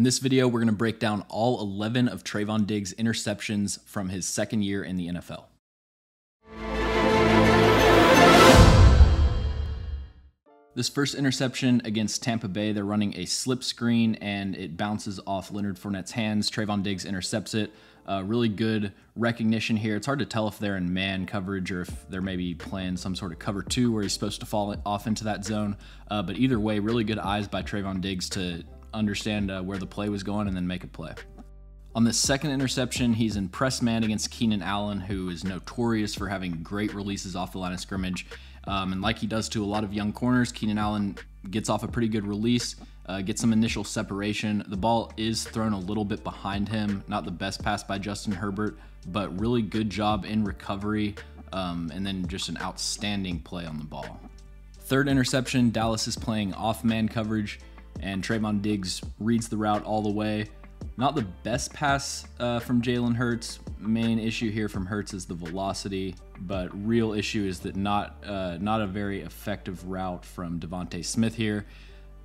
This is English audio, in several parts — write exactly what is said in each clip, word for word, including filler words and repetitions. In this video, we're going to break down all eleven of Trevon Diggs' interceptions from his second year in the N F L. This first interception against Tampa Bay, they're running a slip screen and it bounces off Leonard Fournette's hands. Trevon Diggs intercepts it. Uh, really good recognition here. It's hard to tell if they're in man coverage or if they're maybe playing some sort of cover two where he's supposed to fall off into that zone. Uh, but either way, really good eyes by Trevon Diggs to understand uh, where the play was going and then make a play. On the second interception, he's in press man against Keenan Allen, who is notorious for having great releases off the line of scrimmage. Um, and like he does to a lot of young corners, Keenan Allen gets off a pretty good release, uh, gets some initial separation. The ball is thrown a little bit behind him. Not the best pass by Justin Herbert, but really good job in recovery. Um, and then just an outstanding play on the ball. Third interception, Dallas is playing off man coverage and Trevon Diggs reads the route all the way. Not the best pass uh, from Jalen Hurts. Main issue here from Hurts is the velocity, but real issue is that not uh, not a very effective route from DeVonta Smith here.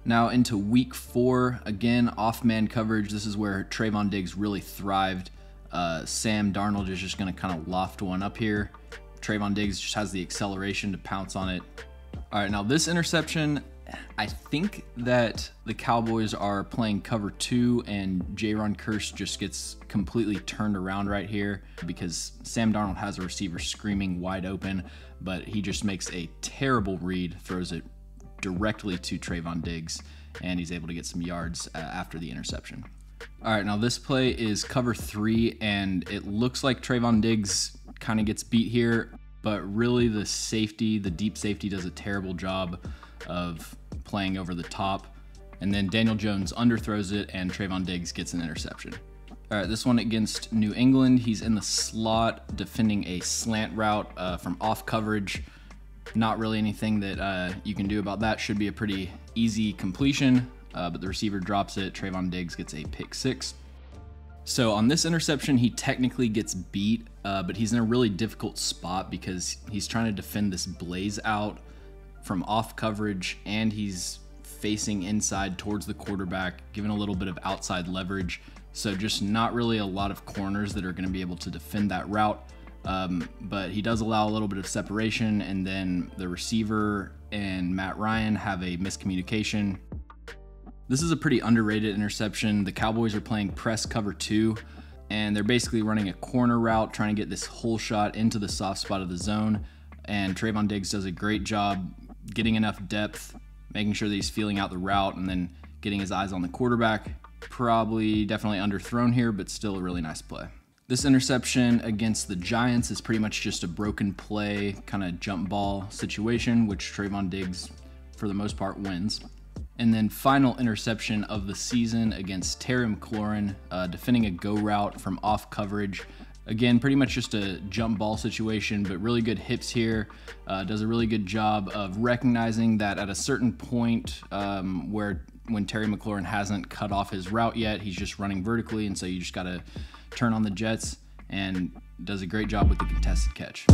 Now into week four, again, off-man coverage. This is where Trevon Diggs really thrived. Uh, Sam Darnold is just gonna kind of loft one up here. Trevon Diggs just has the acceleration to pounce on it. All right, now this interception, I think that the Cowboys are playing cover two and Jaron Kirsch just gets completely turned around right here because Sam Darnold has a receiver screaming wide open, but he just makes a terrible read, throws it directly to Trevon Diggs, and he's able to get some yards uh, after the interception. All right, now this play is cover three, and it looks like Trevon Diggs kind of gets beat here, but really the safety, the deep safety does a terrible job of playing over the top. And then Daniel Jones underthrows it and Trevon Diggs gets an interception. All right, this one against New England. He's in the slot defending a slant route uh, from off coverage. Not really anything that uh, you can do about that. Should be a pretty easy completion, uh, but the receiver drops it. Trevon Diggs gets a pick six. So on this interception, he technically gets beat, uh, but he's in a really difficult spot because he's trying to defend this blaze out from off coverage and he's facing inside towards the quarterback, giving a little bit of outside leverage. So just not really a lot of corners that are gonna be able to defend that route. Um, but he does allow a little bit of separation and then the receiver and Matt Ryan have a miscommunication. This is a pretty underrated interception. The Cowboys are playing press cover two and they're basically running a corner route, trying to get this whole shot into the soft spot of the zone. And Trevon Diggs does a great job getting enough depth, making sure that he's feeling out the route and then getting his eyes on the quarterback. Probably definitely underthrown here, but still a really nice play. This interception against the Giants is pretty much just a broken play, kind of jump ball situation, which Trevon Diggs, for the most part, wins. And then final interception of the season against Terry McLaurin, uh, defending a go route from off coverage. Again, pretty much just a jump ball situation, but really good hips here. Uh, does a really good job of recognizing that at a certain point um, where when Terry McLaurin hasn't cut off his route yet, he's just running vertically, and so you just gotta turn on the jets, and does a great job with the contested catch.